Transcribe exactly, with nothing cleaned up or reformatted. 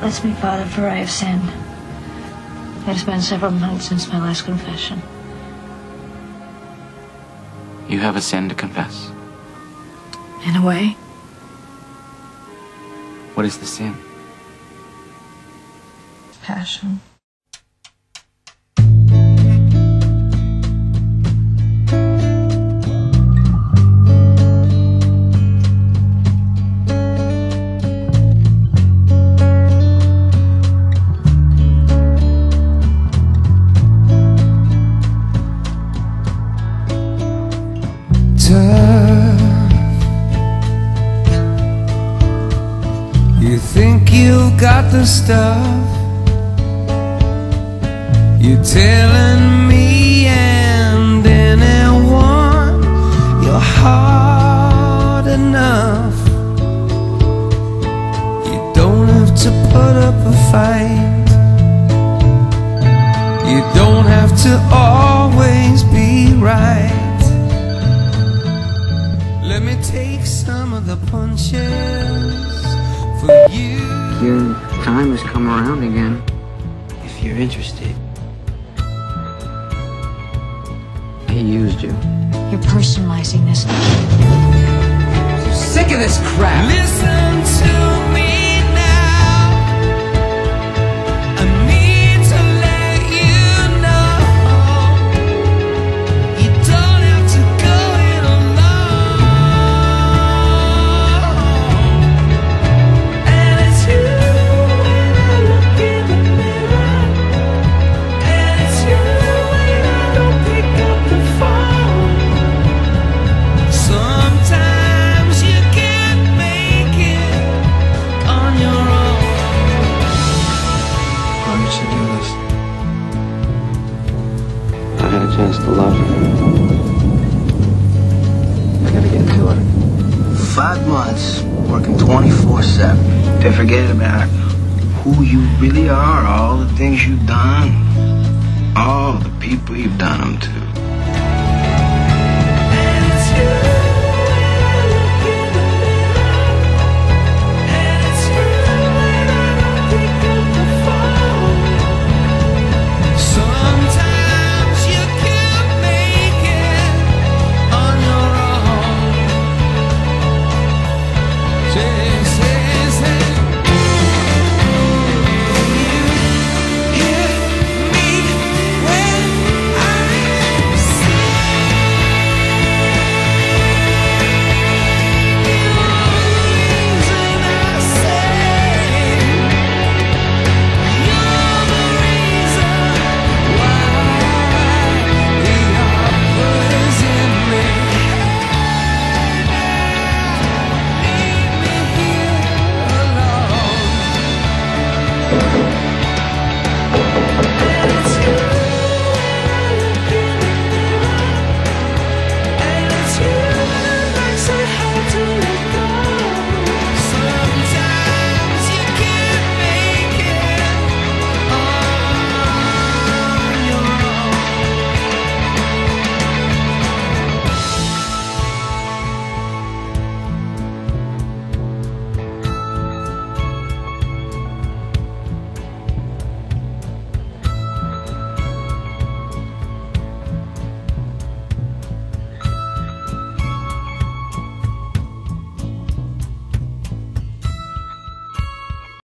Bless me, Father, for I have sinned. It has been several months since my last confession. You have a sin to confess? In a way. What is the sin? Passion. You think you've got the stuff, you're telling me and anyone you're hard enough. You don't have to put up a fight, you don't have to always be right. Let me take some of the punches for you. Your time has come around again. If you're interested. He used you. You're personalizing this. I'm sick of this crap. Listen to me now. I need to let you know. You don't have to go it alone. And it's you when I look in the mirror. And it's you when I don't pick up the phone. Sometimes you can't make it on your own. Why did you do this? I had a chance to love you. I gotta get to it. Five months working twenty-four seven to forget about who you really are, all the things you've done, all the people you've done them to.